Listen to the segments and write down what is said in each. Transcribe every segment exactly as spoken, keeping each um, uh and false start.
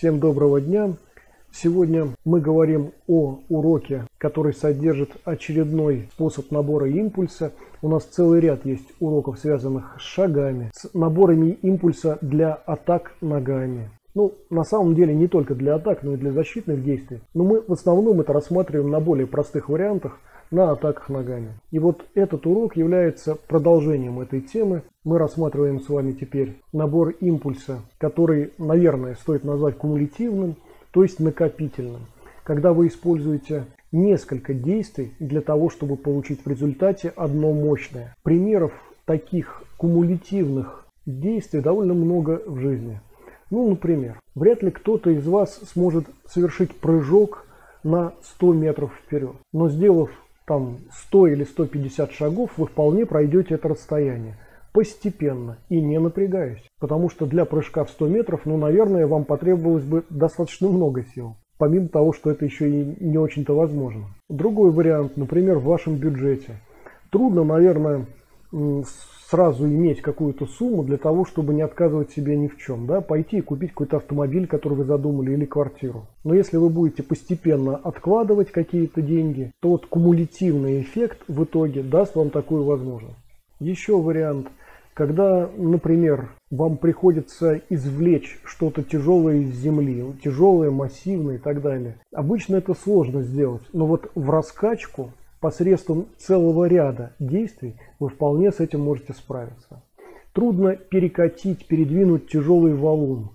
Всем доброго дня! Сегодня мы говорим о уроке, который содержит очередной способ набора импульса. У нас целый ряд есть уроков, связанных с шагами, с наборами импульса для атак ногами. Ну, на самом деле не только для атак, но и для защитных действий. Но мы в основном это рассматриваем на более простых вариантах, на атаках ногами. И вот этот урок является продолжением этой темы. Мы рассматриваем с вами теперь набор импульса, который, наверное, стоит назвать кумулятивным, то есть накопительным. Когда вы используете несколько действий для того, чтобы получить в результате одно мощное. Примеров таких кумулятивных действий довольно много в жизни. Ну, например, вряд ли кто-то из вас сможет совершить прыжок на сто метров вперед. Но сделав там сто или сто пятьдесят шагов, вы вполне пройдете это расстояние. Постепенно и не напрягаясь. Потому что для прыжка в сто метров, ну, наверное, вам потребовалось бы достаточно много сил. Помимо того, что это еще и не очень-то возможно. Другой вариант, например, в вашем бюджете. Трудно, наверное, сразу иметь какую-то сумму для того, чтобы не отказывать себе ни в чем. Да? Пойти и купить какой-то автомобиль, который вы задумали, или квартиру. Но если вы будете постепенно откладывать какие-то деньги, то вот кумулятивный эффект в итоге даст вам такую возможность. Еще вариант, когда, например, вам приходится извлечь что-то тяжелое из земли, тяжелое, массивное и так далее. Обычно это сложно сделать, но вот в раскачку посредством целого ряда действий вы вполне с этим можете справиться. Трудно перекатить, передвинуть тяжелый валун,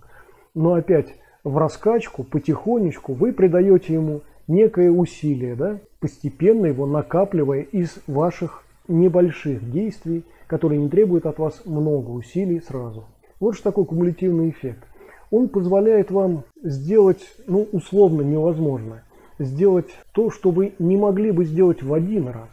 но опять в раскачку потихонечку вы придаете ему некое усилие, да? Постепенно его накапливая из ваших небольших действий, которые не требуют от вас много усилий сразу. Вот же такой кумулятивный эффект. Он позволяет вам сделать, ну, условно невозможное. Сделать то, что вы не могли бы сделать в один раз,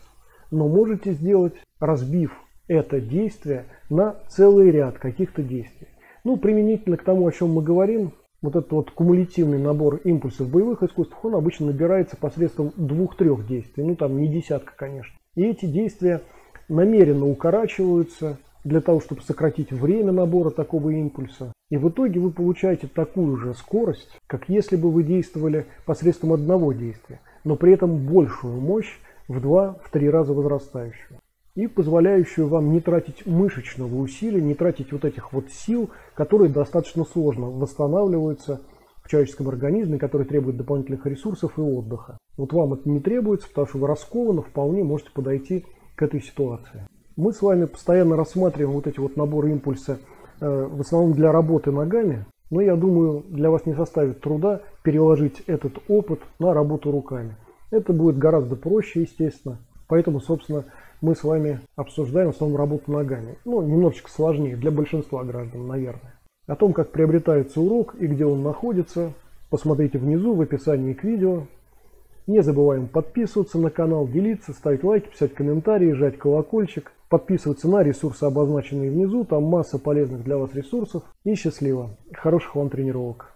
но можете сделать, разбив это действие на целый ряд каких-то действий. Ну, применительно к тому, о чем мы говорим, вот этот вот кумулятивный набор импульсов боевых искусств, он обычно набирается посредством двух-трех действий, ну там не десятка, конечно. И эти действия намеренно укорачиваются для того, чтобы сократить время набора такого импульса. И в итоге вы получаете такую же скорость, как если бы вы действовали посредством одного действия, но при этом большую мощь в два-три раза возрастающую. И позволяющую вам не тратить мышечного усилия, не тратить вот этих вот сил, которые достаточно сложно восстанавливаются в человеческом организме, который требует дополнительных ресурсов и отдыха. Вот вам это не требуется, потому что вы раскованно вполне можете подойти к этой ситуации. Мы с вами постоянно рассматриваем вот эти вот наборы импульса э, в основном для работы ногами, но я думаю, для вас не составит труда переложить этот опыт на работу руками. Это будет гораздо проще, естественно, поэтому, собственно, мы с вами обсуждаем в основном работу ногами. Ну, немножечко сложнее для большинства граждан, наверное. О том, как приобретается урок и где он находится, посмотрите внизу в описании к видео. Не забываем подписываться на канал, делиться, ставить лайки, писать комментарии, жать колокольчик. Подписываться на ресурсы, обозначенные внизу. Там масса полезных для вас ресурсов. И счастливо! Хороших вам тренировок!